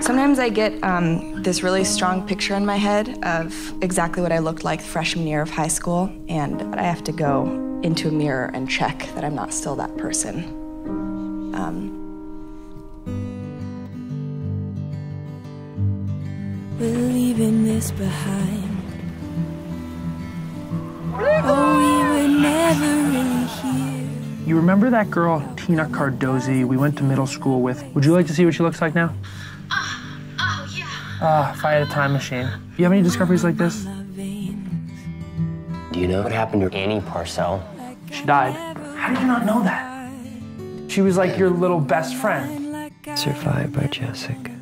Sometimes I get this really strong picture in my head of exactly what I looked like freshman year of high school, and I have to go into a mirror and check that I'm not still that person. We're leaving this behind. Oh, we were never really here. You remember that girl, Tina Cardozi, we went to middle school with? Would you like to see what she looks like now? Oh, yeah. If I had a time machine. Do you have any discoveries like this? Do you know what happened to Annie Parcell? She died. How did you not know that? She was like your little best friend. Survived by Jessica.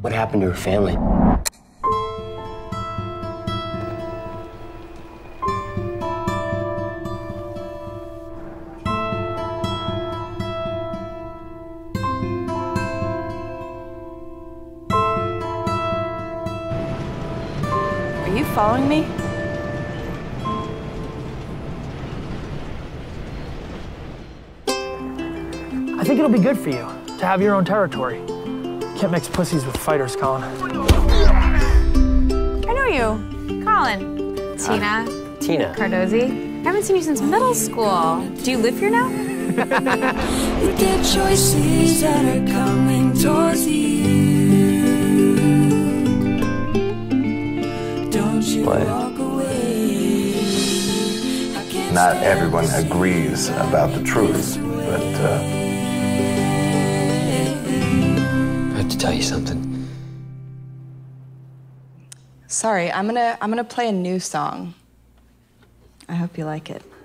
What happened to her family? Are you following me? I think it'll be good for you to have your own territory. Can't mix pussies with fighters, Colin. I know you. Colin. Tina. Cardozi. I haven't seen you since middle school. Do you live here now? We get choices that are coming towards you. But not everyone agrees about the truth, but I have to tell you something. Sorry, I'm gonna play a new song. I hope you like it.